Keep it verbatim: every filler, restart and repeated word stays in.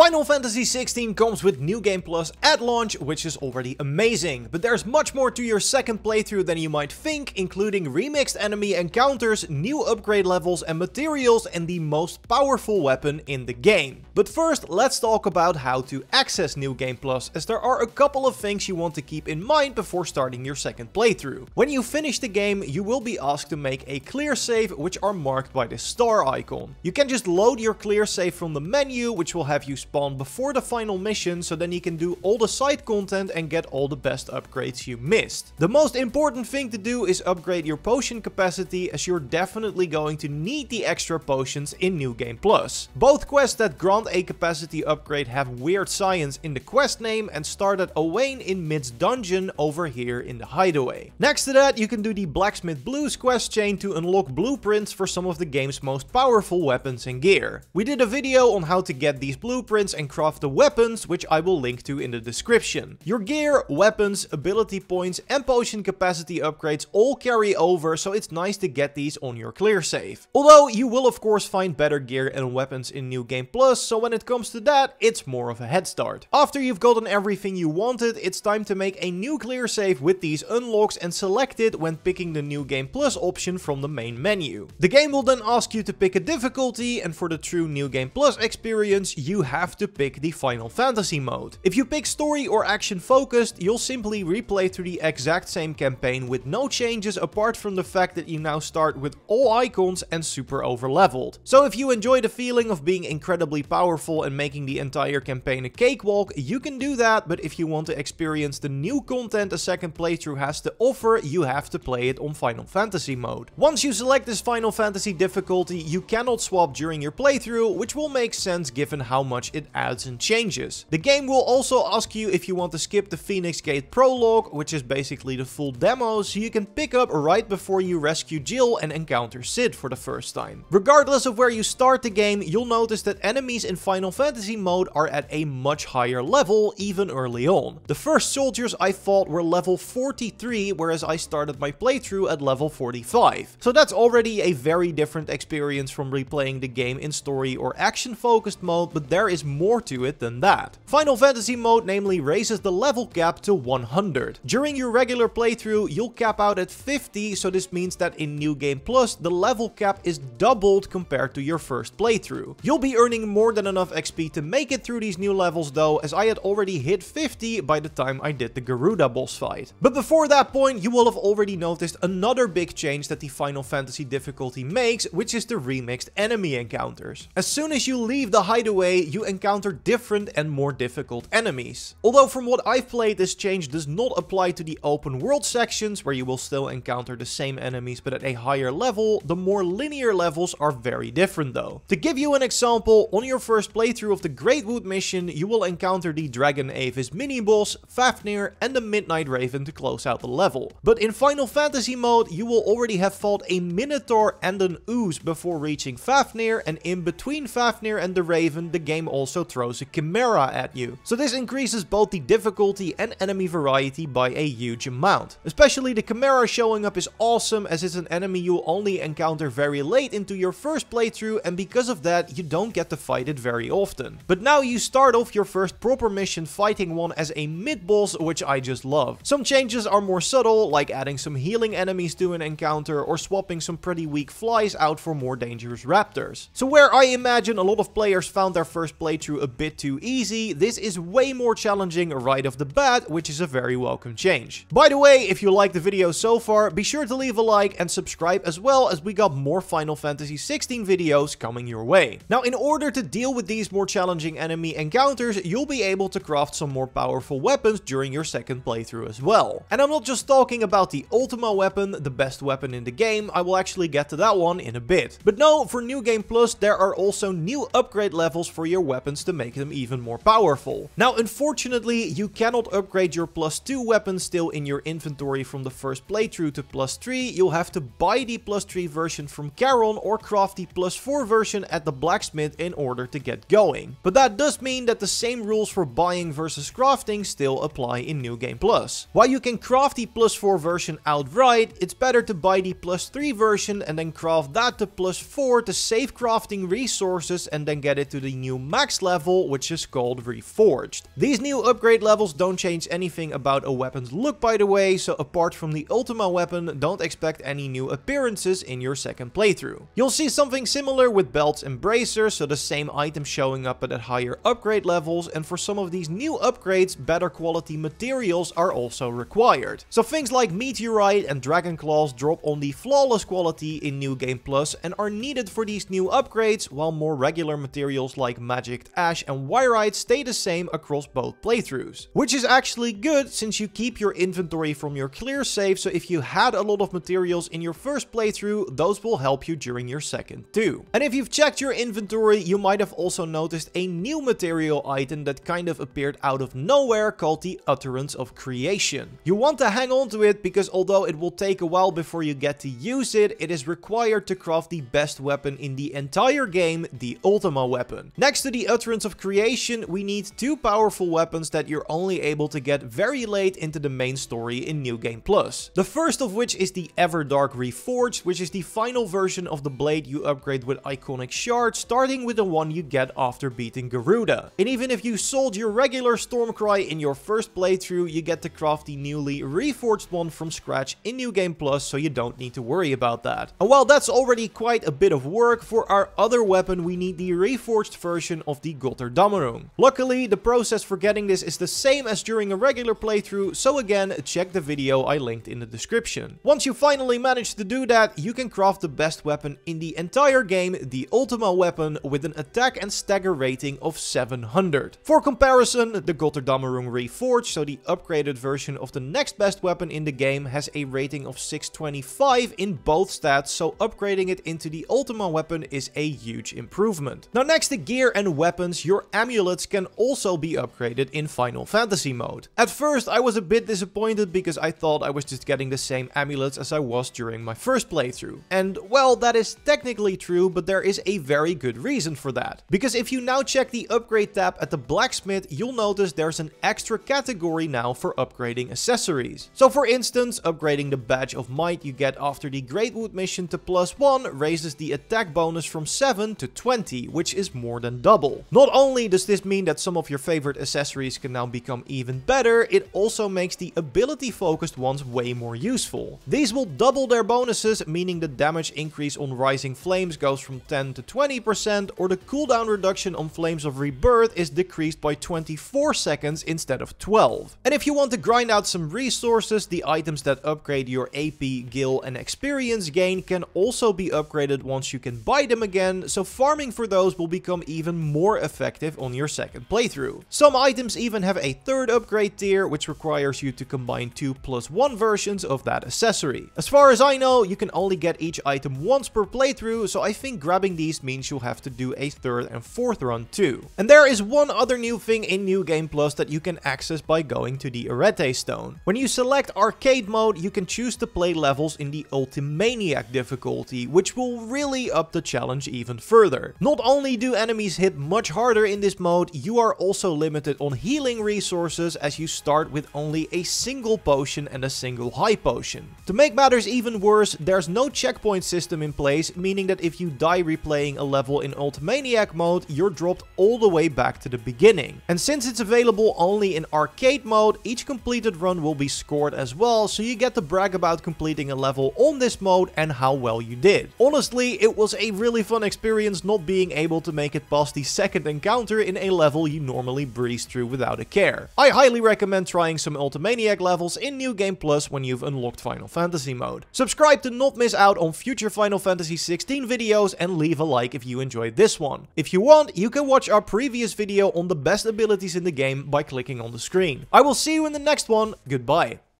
Final Fantasy sixteen comes with New Game Plus at launch, which is already amazing, but there's much more to your second playthrough than you might think, including remixed enemy encounters, new upgrade levels and materials, and the most powerful weapon in the game. But first, let's talk about how to access New Game Plus, as there are a couple of things you want to keep in mind before starting your second playthrough. When you finish the game, you will be asked to make a clear save, which are marked by the star icon. You can just load your clear save from the menu, which will have you spawn before the final mission, so then you can do all the side content and get all the best upgrades you missed. The most important thing to do is upgrade your potion capacity, as you're definitely going to need the extra potions in New Game Plus. Both quests that grant a capacity upgrade have weird science in the quest name and start at Owain in Mid's dungeon over here in the hideaway. Next to that, you can do the Blacksmith Blues quest chain to unlock blueprints for some of the game's most powerful weapons and gear. We did a video on how to get these blueprints Blueprints and craft the weapons, which I will link to in the description. Your gear, weapons, ability points and potion capacity upgrades all carry over, so it's nice to get these on your clear save. Although you will of course find better gear and weapons in New Game Plus, so when it comes to that, it's more of a head start. After you've gotten everything you wanted, it's time to make a new clear save with these unlocks and select it when picking the New Game Plus option from the main menu. The game will then ask you to pick a difficulty, and for the true New Game Plus experience, you have have to pick the Final Fantasy mode. If you pick story or action focused, you'll simply replay through the exact same campaign with no changes apart from the fact that you now start with all icons and super overleveled. So if you enjoy the feeling of being incredibly powerful and making the entire campaign a cakewalk, you can do that, but if you want to experience the new content a second playthrough has to offer, you have to play it on Final Fantasy mode. Once you select this Final Fantasy difficulty, you cannot swap during your playthrough, which will make sense given how much it adds and changes. The game will also ask you if you want to skip the Phoenix Gate prologue, which is basically the full demo, so you can pick up right before you rescue Jill and encounter Sid for the first time. Regardless of where you start the game, you'll notice that enemies in Final Fantasy mode are at a much higher level, even early on. The first soldiers I fought were level forty-three, whereas I started my playthrough at level forty-five. So that's already a very different experience from replaying the game in story or action-focused mode, but there is more to it than that. Final Fantasy mode namely raises the level cap to one hundred. During your regular playthrough, you'll cap out at fifty, so this means that in New Game Plus, the level cap is doubled compared to your first playthrough. You'll be earning more than enough X P to make it through these new levels though, as I had already hit fifty by the time I did the Garuda boss fight. But before that point, you will have already noticed another big change that the Final Fantasy difficulty makes, which is the remixed enemy encounters. As soon as you leave the hideaway, you encounter different and more difficult enemies. Although from what I've played, this change does not apply to the open world sections, where you will still encounter the same enemies but at a higher level. The more linear levels are very different though. To give you an example, on your first playthrough of the Greatwood mission, you will encounter the Dragon Avis mini-boss, Fafnir and the Midnight Raven to close out the level. But in Final Fantasy mode, you will already have fought a Minotaur and an Ooze before reaching Fafnir, and in between Fafnir and the Raven, the game also throws a chimera at you. So this increases both the difficulty and enemy variety by a huge amount. Especially the chimera showing up is awesome, as it's an enemy you only encounter very late into your first playthrough, and because of that you don't get to fight it very often. But now you start off your first proper mission fighting one as a mid-boss, which I just love. Some changes are more subtle, like adding some healing enemies to an encounter or swapping some pretty weak flies out for more dangerous raptors. So where I imagine a lot of players found their first playthrough a bit too easy, this is way more challenging right off the bat, which is a very welcome change. By the way, if you liked the video so far, be sure to leave a like and subscribe, as well as we got more Final Fantasy sixteen videos coming your way. Now, in order to deal with these more challenging enemy encounters, you'll be able to craft some more powerful weapons during your second playthrough as well. And I'm not just talking about the Ultima Weapon, the best weapon in the game. I will actually get to that one in a bit. But no, for New Game Plus, there are also new upgrade levels for your weapons to make them even more powerful. Now, unfortunately, you cannot upgrade your plus two weapons still in your inventory from the first playthrough to plus three. You'll have to buy the plus three version from Caron or craft the plus four version at the blacksmith in order to get going. But that does mean that the same rules for buying versus crafting still apply in New Game Plus. While you can craft the plus four version outright, it's better to buy the plus three version and then craft that to plus four to save crafting resources and then get it to the new max next level, which is called Reforged. These new upgrade levels don't change anything about a weapon's look, by the way, so apart from the Ultima weapon, don't expect any new appearances in your second playthrough. You'll see something similar with belts and bracers, so the same item showing up but at higher upgrade levels, and for some of these new upgrades, better quality materials are also required. So things like meteorite and dragon claws drop on the flawless quality in New Game Plus and are needed for these new upgrades, while more regular materials like magic ash and wyrite stay the same across both playthroughs. Which is actually good, since you keep your inventory from your clear save, so if you had a lot of materials in your first playthrough, those will help you during your second too. And if you've checked your inventory, you might have also noticed a new material item that kind of appeared out of nowhere called the Utterance of Creation. You want to hang on to it because although it will take a while before you get to use it, it is required to craft the best weapon in the entire game, the Ultima weapon. Next to the Utterance of Creation, we need two powerful weapons that you're only able to get very late into the main story in New Game Plus. The first of which is the Everdark Reforged, which is the final version of the blade you upgrade with Iconic shards, starting with the one you get after beating Garuda. And even if you sold your regular Stormcry in your first playthrough, you get to craft the newly reforged one from scratch in New Game Plus, so you don't need to worry about that. And while that's already quite a bit of work, for our other weapon we need the reforged version of the Gotterdammerung. Luckily, the process for getting this is the same as during a regular playthrough, so again, check the video I linked in the description. Once you finally manage to do that, you can craft the best weapon in the entire game, the Ultima weapon, with an attack and stagger rating of seven hundred. For comparison, the Gotterdammerung Reforged, so the upgraded version of the next best weapon in the game, has a rating of six twenty-five in both stats, so upgrading it into the Ultima weapon is a huge improvement. Now next to gear and weapons, your amulets can also be upgraded in Final Fantasy mode. At first I was a bit disappointed because I thought I was just getting the same amulets as I was during my first playthrough. And well, that is technically true, but there is a very good reason for that. Because if you now check the upgrade tab at the blacksmith, you'll notice there's an extra category now for upgrading accessories. So for instance, upgrading the Badge of Might you get after the Greatwood mission to plus one raises the attack bonus from seven to twenty, which is more than double. Not only does this mean that some of your favorite accessories can now become even better, it also makes the ability focused ones way more useful. These will double their bonuses, meaning the damage increase on Rising Flames goes from ten to twenty percent, or the cooldown reduction on Flames of Rebirth is decreased by twenty-four seconds instead of twelve. And if you want to grind out some resources, the items that upgrade your A P, gil and experience gain can also be upgraded once you can buy them again, so farming for those will become even more effective on your second playthrough. Some items even have a third upgrade tier, which requires you to combine two plus one versions of that accessory. As far as I know, you can only get each item once per playthrough, so I think grabbing these means you'll have to do a third and fourth run too. And there is one other new thing in New Game Plus that you can access by going to the Arete Stone. When you select Arcade Mode, you can choose to play levels in the Ultimaniac difficulty, which will really up the challenge even further. Not only do enemies hit much harder in this mode, you are also limited on healing resources as you start with only a single potion and a single high potion. To make matters even worse, there's no checkpoint system in place, meaning that if you die replaying a level in Ultimaniac mode, you're dropped all the way back to the beginning. And since it's available only in arcade mode, each completed run will be scored as well, so you get to brag about completing a level on this mode and how well you did. Honestly, it was a really fun experience not being able to make it past the second encounter in a level you normally breeze through without a care. I highly recommend trying some Ultimaniac levels in New Game Plus when you've unlocked Final Fantasy mode. Subscribe to not miss out on future Final Fantasy sixteen videos and leave a like if you enjoyed this one. If you want, you can watch our previous video on the best abilities in the game by clicking on the screen. I will see you in the next one. Goodbye.